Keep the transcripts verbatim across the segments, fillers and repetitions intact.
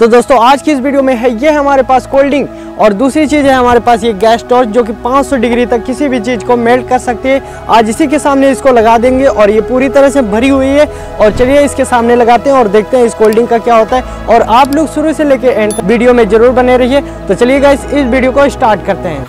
तो दोस्तों आज की इस वीडियो में है ये हमारे पास कोल्ड ड्रिंक और दूसरी चीज़ है हमारे पास ये गैस टॉर्च जो कि पाँच सौ डिग्री तक किसी भी चीज़ को मेल्ट कर सकती है। आज इसी के सामने इसको लगा देंगे और ये पूरी तरह से भरी हुई है और चलिए इसके सामने लगाते हैं और देखते हैं इस कोल्ड ड्रिंक का क्या होता है। और आप लोग शुरू से लेकर एंड तक वीडियो में ज़रूर बने रहिए। तो चलिए गाइस इस वीडियो को स्टार्ट करते हैं।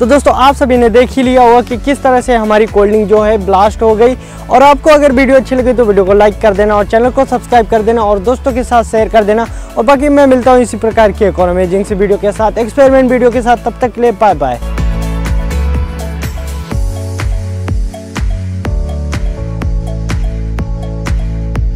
तो दोस्तों आप सभी ने देख ही लिया होगा कि किस तरह से हमारी कोल्ड ड्रिंक जो है ब्लास्ट हो गई। और आपको अगर वीडियो अच्छी लगी तो वीडियो को लाइक कर देना और चैनल को सब्सक्राइब कर देना और दोस्तों के साथ शेयर कर देना। और बाकी मैं मिलता हूँ इसी प्रकार की एक और अमेजिंग सी वीडियो के साथ, एक्सपेरिमेंट वीडियो के साथ। तब तक के लिए बाय बाय।